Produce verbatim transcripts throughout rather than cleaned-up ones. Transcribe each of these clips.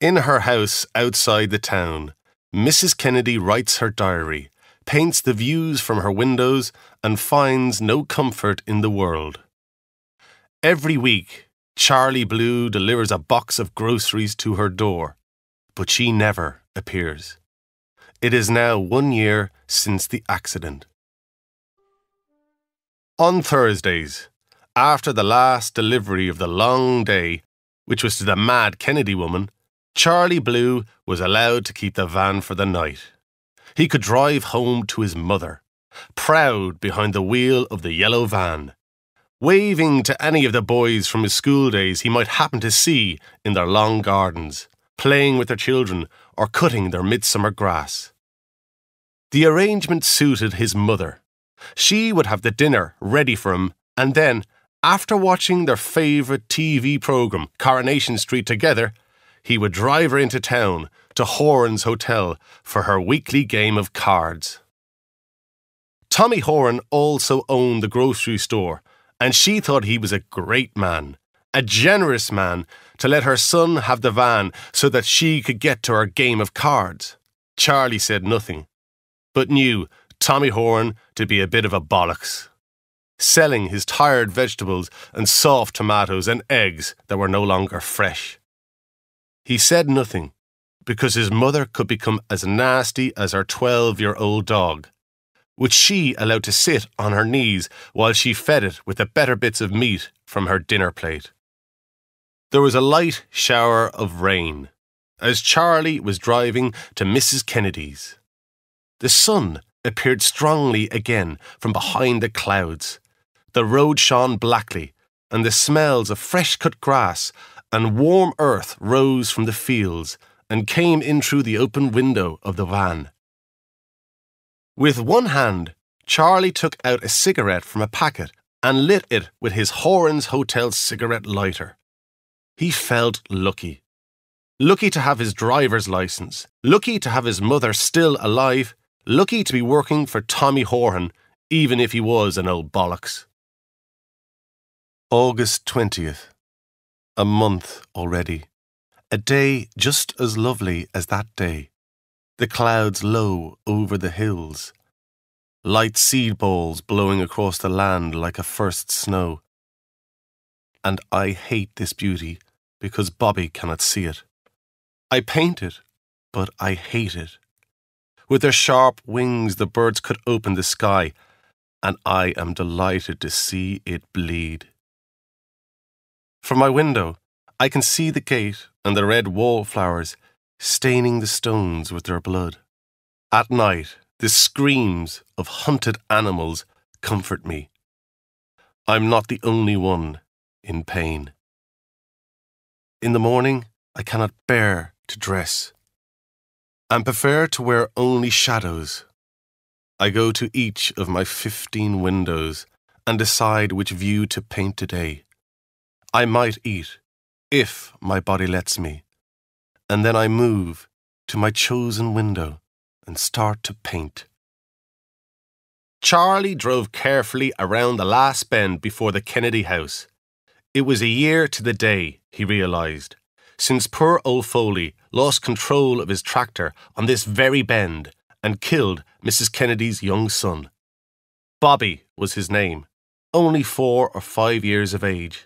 In her house outside the town, Missus Kennedy writes her diary, paints the views from her windows, and finds no comfort in the world. Every week, Charlie Blue delivers a box of groceries to her door, but she never appears. It is now one year since the accident. On Thursdays, after the last delivery of the long day, which was to the mad Kennedy woman, Charlie Blue was allowed to keep the van for the night. He could drive home to his mother, proud behind the wheel of the yellow van, waving to any of the boys from his school days he might happen to see in their long gardens, playing with their children or cutting their midsummer grass. The arrangement suited his mother. She would have the dinner ready for him, and then, after watching their favourite T V programme, Coronation Street, together, he would drive her into town to Horan's Hotel for her weekly game of cards. Tommy Horan also owned the grocery store, and she thought he was a great man, a generous man, to let her son have the van so that she could get to her game of cards. Charlie said nothing, but knew Tommy Horan to be a bit of a bollocks, selling his tired vegetables and soft tomatoes and eggs that were no longer fresh. He said nothing, because his mother could become as nasty as her twelve-year-old dog, which she allowed to sit on her knees while she fed it with the better bits of meat from her dinner plate. There was a light shower of rain as Charlie was driving to Missus Kennedy's. The sun appeared strongly again from behind the clouds. The road shone blackly, and the smells of fresh-cut grass and warm earth rose from the fields and came in through the open window of the van. With one hand, Charlie took out a cigarette from a packet and lit it with his Horan's Hotel cigarette lighter. He felt lucky. Lucky to have his driver's license, lucky to have his mother still alive, lucky to be working for Tommy Horan, even if he was an old bollocks. August twentieth. A month already, a day just as lovely as that day, the clouds low over the hills, light seed balls blowing across the land like a first snow. And I hate this beauty because Bobby cannot see it. I paint it, but I hate it. With their sharp wings the birds cut open the sky, and I am delighted to see it bleed. From my window, I can see the gate and the red wallflowers staining the stones with their blood. At night, the screams of hunted animals comfort me. I'm not the only one in pain. In the morning, I cannot bear to dress and prefer to wear only shadows. I go to each of my fifteen windows and decide which view to paint today. I might eat, if my body lets me, and then I move to my chosen window and start to paint. Charlie drove carefully around the last bend before the Kennedy house. It was a year to the day, he realised, since poor old Foley lost control of his tractor on this very bend and killed Missus Kennedy's young son. Bobby was his name, only four or five years of age.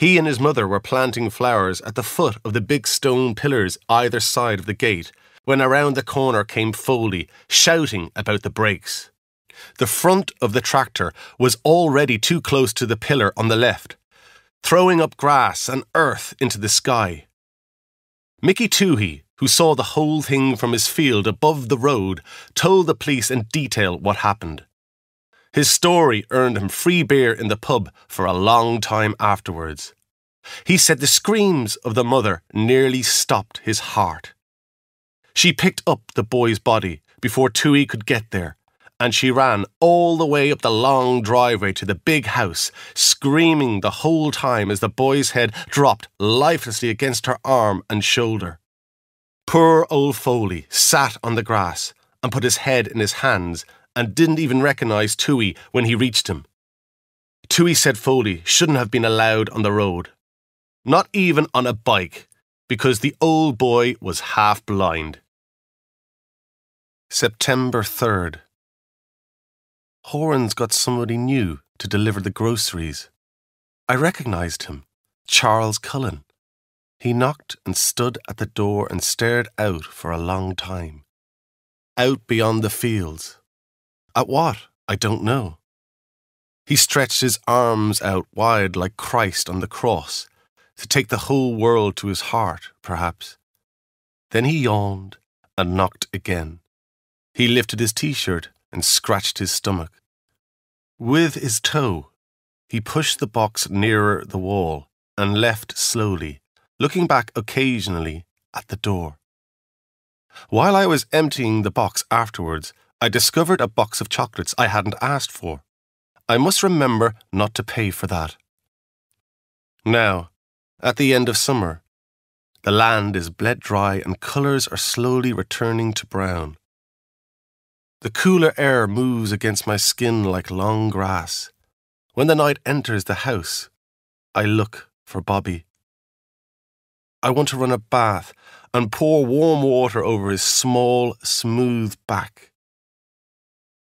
He and his mother were planting flowers at the foot of the big stone pillars either side of the gate when around the corner came Foley, shouting about the brakes. The front of the tractor was already too close to the pillar on the left, throwing up grass and earth into the sky. Mickey Toohey, who saw the whole thing from his field above the road, told the police in detail what happened. His story earned him free beer in the pub for a long time afterwards. He said the screams of the mother nearly stopped his heart. She picked up the boy's body before Toohey could get there, and she ran all the way up the long driveway to the big house, screaming the whole time as the boy's head dropped lifelessly against her arm and shoulder. Poor old Foley sat on the grass and put his head in his hands and didn't even recognise Toohey when he reached him. Toohey said Foley shouldn't have been allowed on the road, not even on a bike, because the old boy was half blind. September third. Horan's got somebody new to deliver the groceries. I recognised him, Charles Cullen. He knocked and stood at the door and stared out for a long time. Out beyond the fields. At what? I don't know. He stretched his arms out wide like Christ on the cross, to take the whole world to his heart, perhaps. Then he yawned and knocked again. He lifted his t-shirt and scratched his stomach. With his toe, he pushed the box nearer the wall and left slowly, looking back occasionally at the door. While I was emptying the box afterwards, I discovered a box of chocolates I hadn't asked for. I must remember not to pay for that. Now, at the end of summer, the land is bled dry and colours are slowly returning to brown. The cooler air moves against my skin like long grass. When the night enters the house, I look for Bobby. I want to run a bath and pour warm water over his small, smooth back.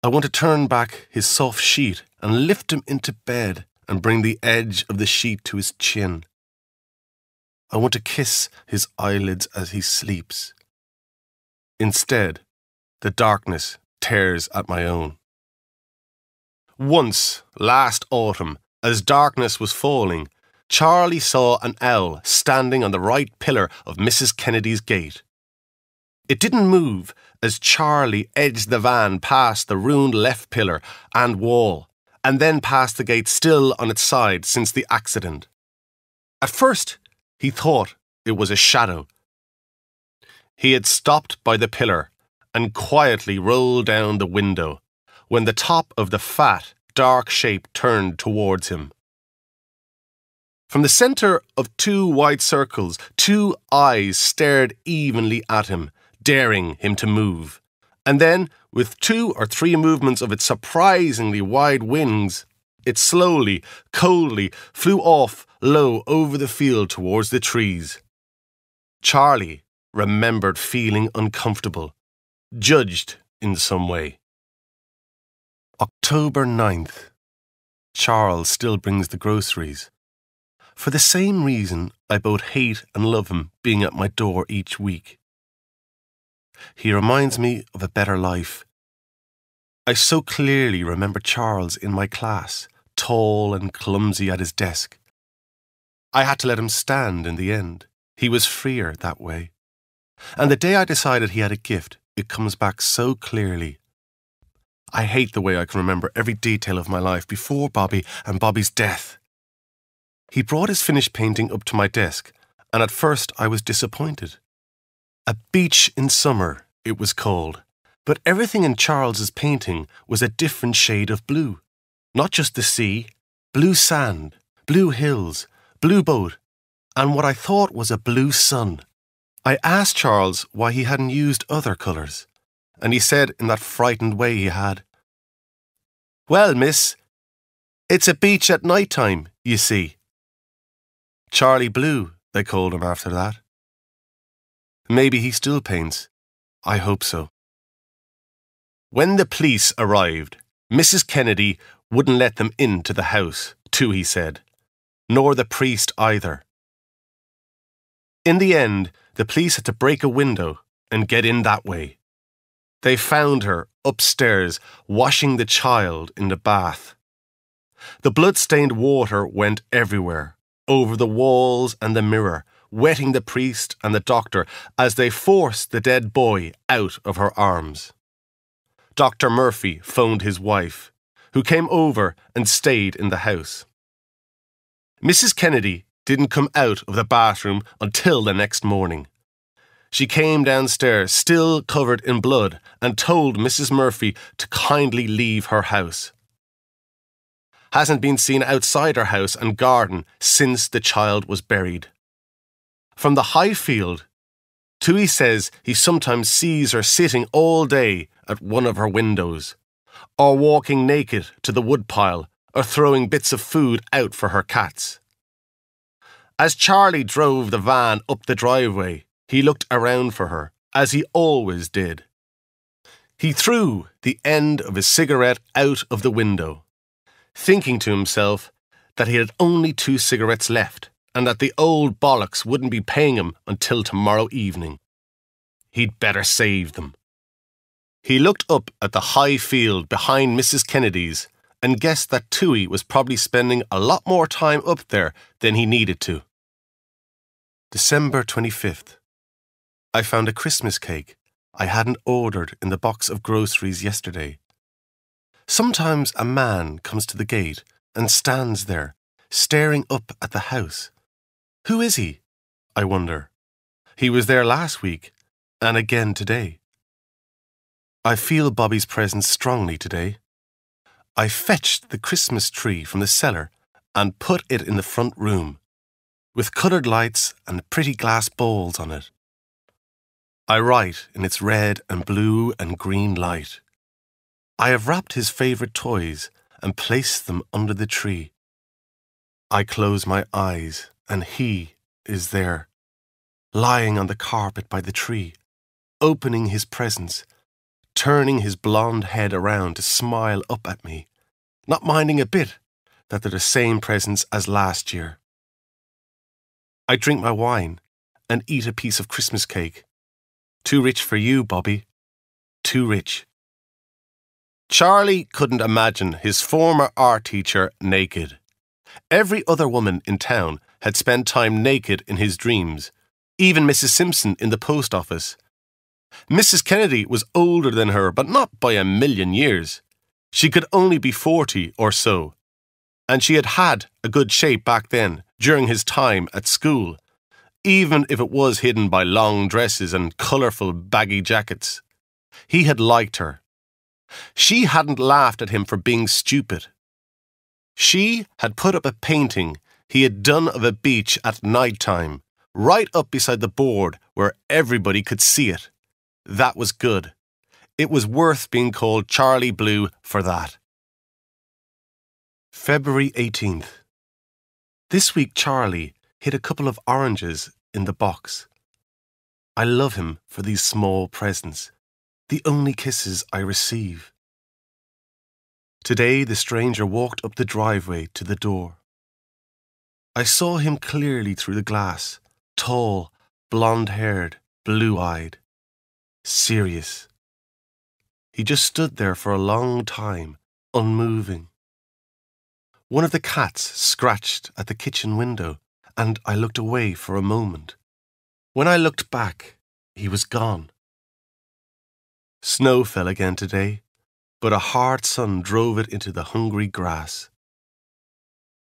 I want to turn back his soft sheet and lift him into bed and bring the edge of the sheet to his chin. I want to kiss his eyelids as he sleeps. Instead, the darkness tears at my own. Once, last autumn, as darkness was falling, Charlie saw an owl standing on the right pillar of Missus Kennedy's gate. It didn't move as Charlie edged the van past the ruined left pillar and wall, and then past the gate still on its side since the accident. At first, he thought it was a shadow. He had stopped by the pillar and quietly rolled down the window, when the top of the fat, dark shape turned towards him. From the centre of two wide circles, two eyes stared evenly at him, daring him to move. And then, with two or three movements of its surprisingly wide wings, it slowly, coldly flew off low over the field towards the trees. Charlie remembered feeling uncomfortable, judged in some way. October ninth. Charles still brings the groceries. For the same reason, I both hate and love him being at my door each week. He reminds me of a better life. I so clearly remember Charles in my class, tall and clumsy at his desk. I had to let him stand in the end. He was freer that way. And the day I decided he had a gift, it comes back so clearly. I hate the way I can remember every detail of my life before Bobby and Bobby's death. He brought his finished painting up to my desk, and at first I was disappointed. A beach in summer, it was called, but everything in Charles's painting was a different shade of blue. Not just the sea, blue sand, blue hills, blue boat, and what I thought was a blue sun. I asked Charles why he hadn't used other colours, and he said in that frightened way he had, "Well, miss, it's a beach at night time, you see." Charlie Blue, they called him after that. Maybe he still paints. I hope so. When the police arrived, Missus Kennedy wouldn't let them into the house, too, he said, nor the priest either. In the end, the police had to break a window and get in that way. They found her upstairs, washing the child in the bath. The blood-stained water went everywhere, over the walls and the mirror, wetting the priest and the doctor as they forced the dead boy out of her arms. Doctor Murphy phoned his wife, who came over and stayed in the house. Missus Kennedy didn't come out of the bathroom until the next morning. She came downstairs, still covered in blood, and told Missus Murphy to kindly leave her house. Hasn't been seen outside her house and garden since the child was buried. From the high field, Tui says he sometimes sees her sitting all day at one of her windows, or walking naked to the woodpile, or throwing bits of food out for her cats. As Charlie drove the van up the driveway, he looked around for her, as he always did. He threw the end of his cigarette out of the window, thinking to himself that he had only two cigarettes left and that the old bollocks wouldn't be paying him until tomorrow evening. He'd better save them. He looked up at the high field behind Missus Kennedy's and guessed that Toohey was probably spending a lot more time up there than he needed to. December twenty-fifth. I found a Christmas cake I hadn't ordered in the box of groceries yesterday. Sometimes a man comes to the gate and stands there, staring up at the house. Who is he? I wonder. He was there last week and again today. I feel Bobby's presence strongly today. I fetched the Christmas tree from the cellar and put it in the front room, with coloured lights and pretty glass balls on it. I write in its red and blue and green light. I have wrapped his favourite toys and placed them under the tree. I close my eyes and he is there, lying on the carpet by the tree, opening his presents, turning his blonde head around to smile up at me, not minding a bit that they're the same presents as last year. I drink my wine and eat a piece of Christmas cake. Too rich for you, Bobby. Too rich. Charlie couldn't imagine his former art teacher naked. Every other woman in town had spent time naked in his dreams, even Missus Simpson in the post office. Missus Kennedy was older than her, but not by a million years. She could only be forty or so, and she had had a good shape back then, during his time at school, even if it was hidden by long dresses and colourful baggy jackets. He had liked her. She hadn't laughed at him for being stupid. She had put up a painting he had done of a beach at night time, right up beside the board where everybody could see it. That was good. It was worth being called Charlie Blue for that. February eighteenth. This week Charlie hid a couple of oranges in the box. I love him for these small presents, the only kisses I receive. Today the stranger walked up the driveway to the door. I saw him clearly through the glass, tall, blonde-haired, blue-eyed. Serious. He just stood there for a long time, unmoving. One of the cats scratched at the kitchen window, and I looked away for a moment. When I looked back, he was gone. Snow fell again today, but a hard sun drove it into the hungry grass.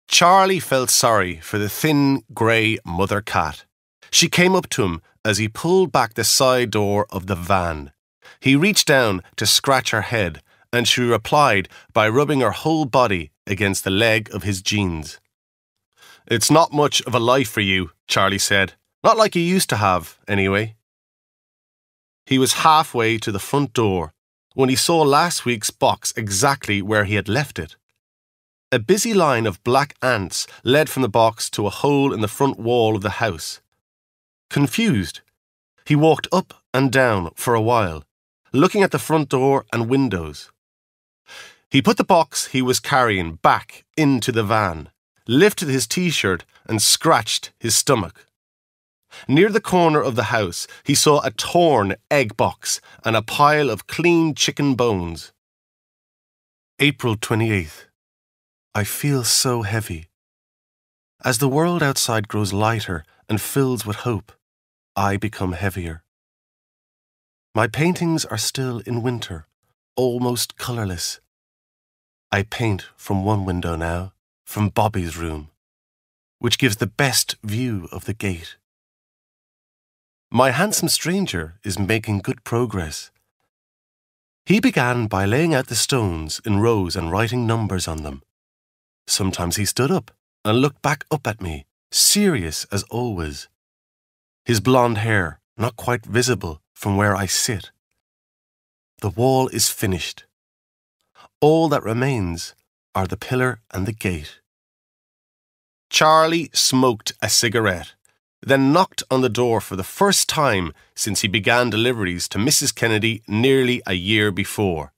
Charlie felt sorry for the thin, grey mother cat. She came up to him as he pulled back the side door of the van. He reached down to scratch her head, and she replied by rubbing her whole body against the leg of his jeans. "It's not much of a life for you," Charlie said. "Not like you used to have, anyway." He was halfway to the front door when he saw last week's box exactly where he had left it. A busy line of black ants led from the box to a hole in the front wall of the house. Confused, he walked up and down for a while, looking at the front door and windows. He put the box he was carrying back into the van, lifted his t-shirt and scratched his stomach. Near the corner of the house, he saw a torn egg box and a pile of clean chicken bones. April twenty-eighth. I feel so heavy. As the world outside grows lighter and fills with hope, I become heavier. My paintings are still in winter, almost colourless. I paint from one window now, from Bobby's room, which gives the best view of the gate. My handsome stranger is making good progress. He began by laying out the stones in rows and writing numbers on them. Sometimes he stood up and looked back up at me, serious as always, his blonde hair not quite visible from where I sit. The wall is finished. All that remains are the pillar and the gate. Charlie smoked a cigarette, then knocked on the door for the first time since he began deliveries to Missus Kennedy nearly a year before.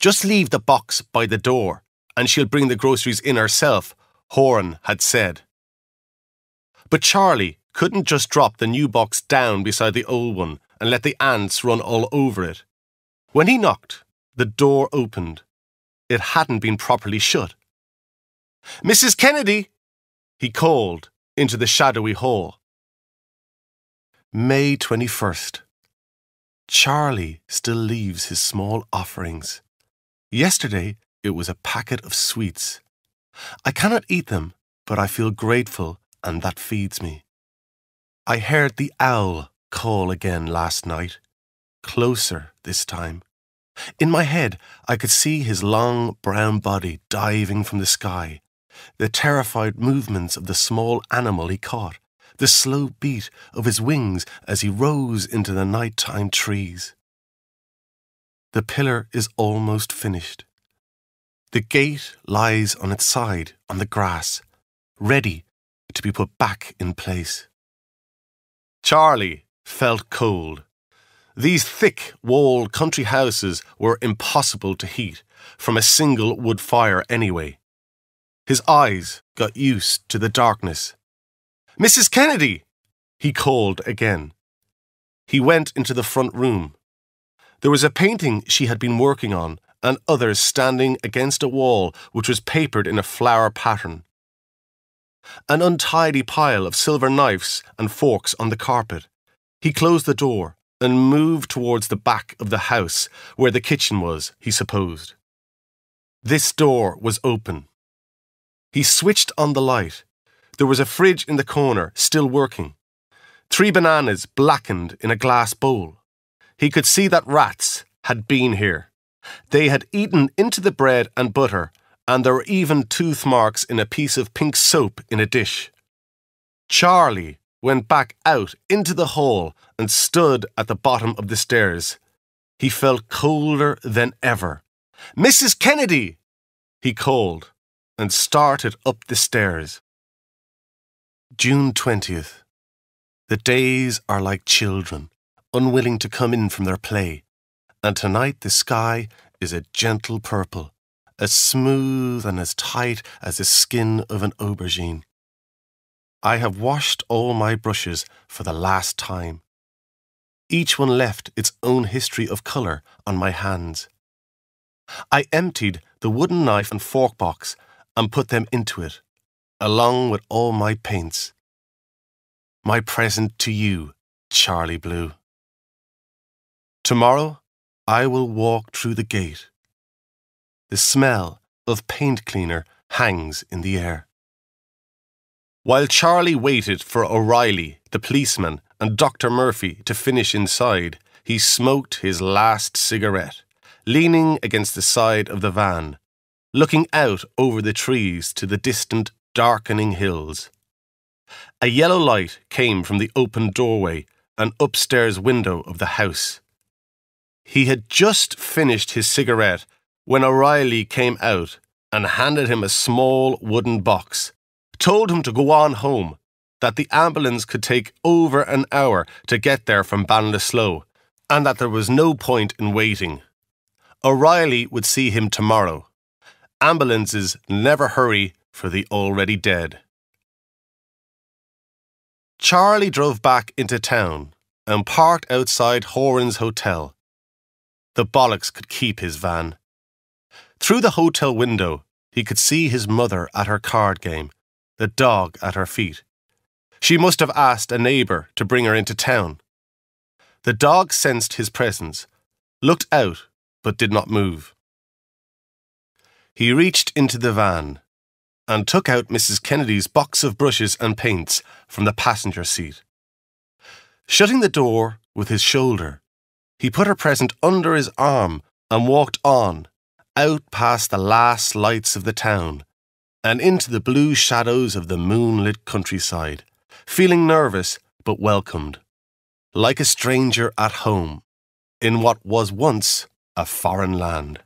"Just leave the box by the door and she'll bring the groceries in herself," Horan had said. But Charlie couldn't just drop the new box down beside the old one and let the ants run all over it. When he knocked, the door opened. It hadn't been properly shut. "Missus Kennedy," he called into the shadowy hall. May twenty-first. Charlie still leaves his small offerings. Yesterday it was a packet of sweets. I cannot eat them, but I feel grateful and that feeds me. I heard the owl call again last night, closer this time. In my head, I could see his long brown body diving from the sky, the terrified movements of the small animal he caught, the slow beat of his wings as he rose into the nighttime trees. The pillar is almost finished. The gate lies on its side on the grass, ready to be put back in place. Charlie felt cold. These thick-walled country houses were impossible to heat from a single wood fire anyway. His eyes got used to the darkness. "Missus Kennedy," he called again. He went into the front room. There was a painting she had been working on and others standing against a wall which was papered in a flower pattern. An untidy pile of silver knives and forks on the carpet. He closed the door and moved towards the back of the house, where the kitchen was, he supposed. This door was open. He switched on the light. There was a fridge in the corner, still working. Three bananas blackened in a glass bowl. He could see that rats had been here. They had eaten into the bread and butter, and there were even tooth marks in a piece of pink soap in a dish. Charlie went back out into the hall and stood at the bottom of the stairs. He felt colder than ever. "Missus Kennedy," he called, and started up the stairs. June twentieth. The days are like children, unwilling to come in from their play, and tonight the sky is a gentle purple, as smooth and as tight as the skin of an aubergine. I have washed all my brushes for the last time. Each one left its own history of colour on my hands. I emptied the wooden knife and fork box and put them into it, along with all my paints. My present to you, Charlie Blue. Tomorrow I will walk through the gate. The smell of paint cleaner hangs in the air. While Charlie waited for O'Reilly, the policeman, and Doctor Murphy to finish inside, he smoked his last cigarette, leaning against the side of the van, looking out over the trees to the distant, darkening hills. A yellow light came from the open doorway and upstairs window of the house. He had just finished his cigarette when O'Reilly came out and handed him a small wooden box, told him to go on home, that the ambulance could take over an hour to get there from Banlaslow, and that there was no point in waiting. O'Reilly would see him tomorrow. Ambulances never hurry for the already dead. Charlie drove back into town and parked outside Horan's Hotel. The bollocks could keep his van. Through the hotel window, he could see his mother at her card game, the dog at her feet. She must have asked a neighbour to bring her into town. The dog sensed his presence, looked out, but did not move. He reached into the van and took out Missus Kennedy's box of brushes and paints from the passenger seat. Shutting the door with his shoulder, he put her present under his arm and walked on, out past the last lights of the town and into the blue shadows of the moonlit countryside, feeling nervous but welcomed, like a stranger at home in what was once a foreign land.